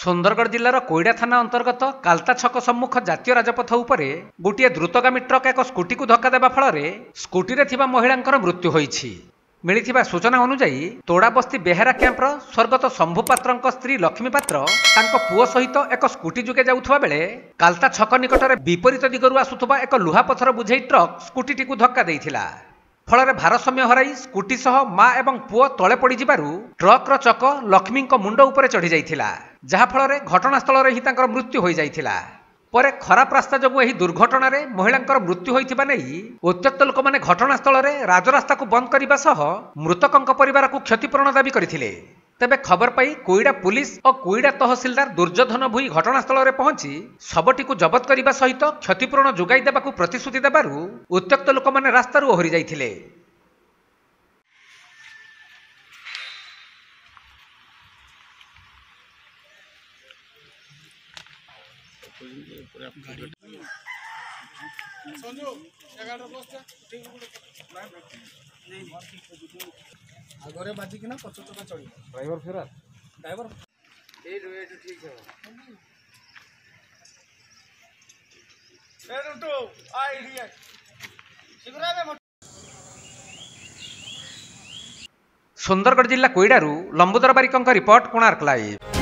सुंदरगढ़ जिलार कोईडा थाना अंतर्गत काल्ता छक सम्मुख जातीय राजपथ उपरे गोटे द्रुतगामी ट्रक एक स्कूटी को धक्का देवा फल स्कूटी रे थिबा महिला मृत्यु होईछि। मिलिथिबा सूचना अनुजाई तोड़ा बस्ती बेहरा कैंपर स्वर्गत शंभू पात्र स्त्री लक्ष्मी पात्र पुओ सहित एक स्कूटी जुगे जाउथबा बेले काल्ता छक निकटरे विपरीत दिगरु आसुथबा एक लुहा पथर बुझे ट्रक स्कूटी को धक्का देइथिला। फल भारसाम्य हराई स्कूटी सह माँ एवं पुओ तले पड़ जु ट्रक चक लक्ष्मी मुंड उपर चढ़ी जाइथिला, जहाँफल घटनास्थल ही मृत्यु हो जाइथिला। परे खराब रास्ता जो यह दुर्घटन में महिला मृत्यु होता नहीं उत्त्यक्त लोक मैंने घटनास्थल राजरास्ता को बंद करने सह मृतकों परिवार को क्षतिपूरण दाबी करथिले। तेबे खबर पाई कोईडा पुलिस और कोईडा तहसीलदार दुर्जोधन भुई घटनास्थल में पहुंची शबटी को जबत करने सहित क्षतिपूरण जोगाई देवा को प्रतिश्रुति देबारु उत्त्यक्त लोक मैंने रास्तारू ओहरी जाइथिले। आगरे बाजी कि ना पच चका चढ़ ड्राइवर फेरा ड्राइवर ठीक है सुंदरगढ़ जिला कोईडारू लंबोदर बारीकांका रिपोर्ट कोणार्क लाइव।